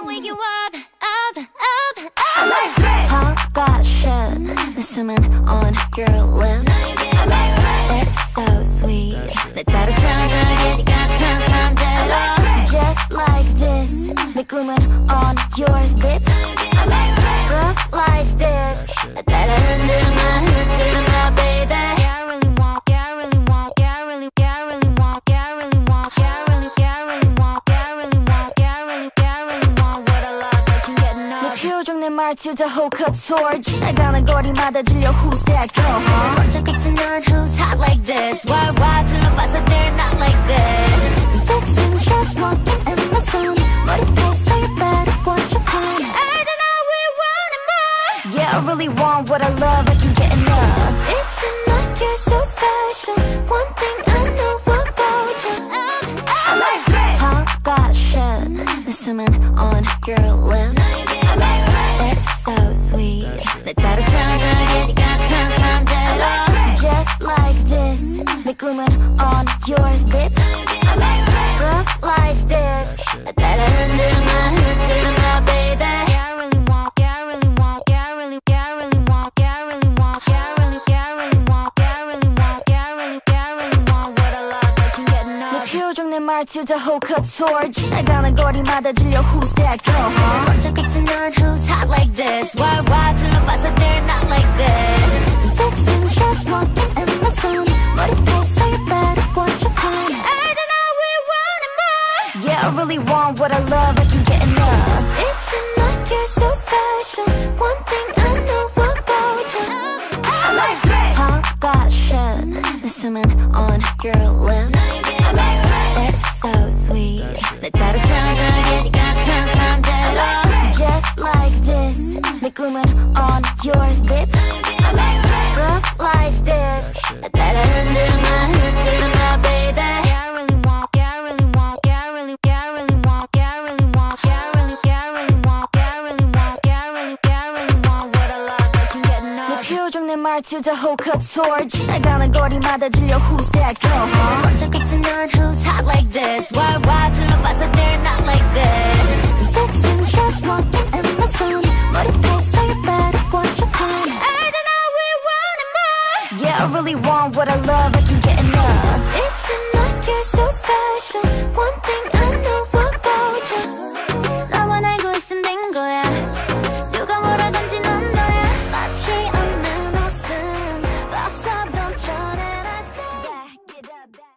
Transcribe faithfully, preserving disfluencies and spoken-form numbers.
I'll wake you up, up, up, up. Talk that shit, assuming on your lips. It's so sweet. Let's have a chance again. Just like this, the gloomin' on your lips. Look like this. That I did my, did my baby. Yeah, I really want, yeah, I really want, yeah, I really, yeah, I really want, yeah, I really want, yeah, I really, yeah, I really want, yeah, I really want, yeah, I really, yeah, I really want what I love. I can get enough. 내 표정 내 말투 다 호카토르 지나가는 거리마다 들려 who's that girl? 먼저 꼽지 넌 who's hot like this? Why why 둘러봐서 they're not like this? Sexting, just walking in my zone. Modified, so you better watch your time. I don't know, we want it more. Yeah, I really want what I love, I can get enough. It's your mind, you're so special. One thing I know about you, um, I like it. Talk that shit, assuming on your lips. It's so sweet. Let's have a chance again, you got some time at all. Just like this, the gloomin' on your lips. Look like this. That I did my, did my baby. Yeah, I really want, yeah, I really want, yeah, I really, yeah, I really want, yeah, I really want, yeah, I really, yeah, I really want, yeah, I really want, yeah, I really, yeah, I really want what I love, I can get enough. 내 표정 내 말투 다 호카토르 지나가는 거리마다 들려 who's that girl? 먼저 꼽지 넌 who's hot like this? Why why 둘러봐서 they're not like this? Sexting, just walking in my zone. 머리카락 so you better watch your time. Yeah, I really want what I love, I can get enough. It's your mind, you're so special. One thing I know about you, I like it. Talk that shit, assuming on your lips. It's so sweet. Let's have a chance again, you got some time at all. Just like this, the gloomin' on your lips. Look like this. That I did my, did my baby. To the whole couture, 지나가는 거리마다 들려 who's that girl? 먼저 꼽지 넌 who's hot like this? Why why 둘러봐서 they're not like this? Sexting, just walking in my zone. 머리카락 so you better watch your time. I don't know, we want it more. Yeah, I really want what I love, I can get enough. It's your mind, you're so special. One thing I